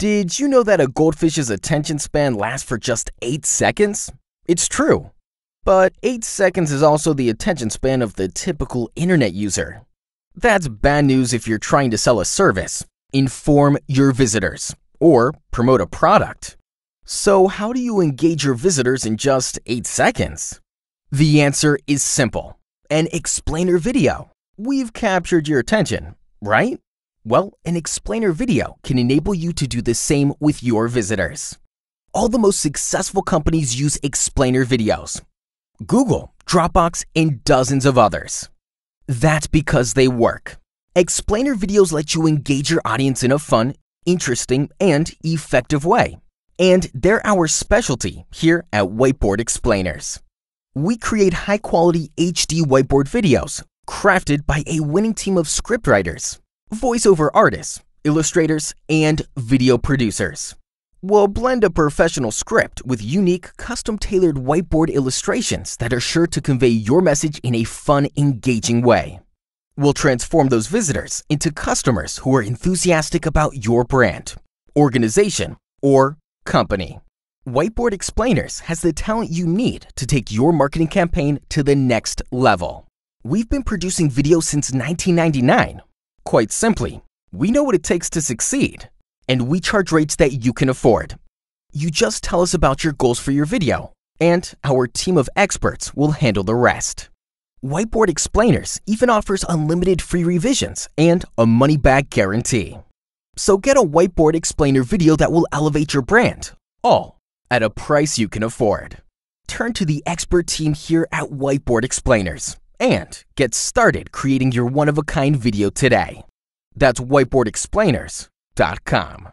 Did you know that a goldfish's attention span lasts for just 8 seconds? It's true, but 8 seconds is also the attention span of the typical internet user. That's bad news if you're trying to sell a service, inform your visitors, or promote a product. So how do you engage your visitors in just 8 seconds? The answer is simple, an explainer video. We've captured your attention, right? Well, an explainer video can enable you to do the same with your visitors. All the most successful companies use explainer videos. Google, Dropbox, and dozens of others. That's because they work. Explainer videos let you engage your audience in a fun, interesting, and effective way. And they're our specialty here at Whiteboard Explainers. We create high-quality HD whiteboard videos crafted by a winning team of scriptwriters, voiceover artists, illustrators, and video producers. We'll blend a professional script with unique, custom-tailored whiteboard illustrations that are sure to convey your message in a fun, engaging way. We'll transform those visitors into customers who are enthusiastic about your brand, organization, or company. Whiteboard Explainers has the talent you need to take your marketing campaign to the next level. We've been producing videos since 1999. Quite simply, we know what it takes to succeed, and we charge rates that you can afford. You just tell us about your goals for your video, and our team of experts will handle the rest. Whiteboard Explainers even offers unlimited free revisions and a money-back guarantee. So get a Whiteboard Explainer video that will elevate your brand, all at a price you can afford. Turn to the expert team here at Whiteboard Explainers and get started creating your one-of-a-kind video today. That's whiteboardexplainers.com.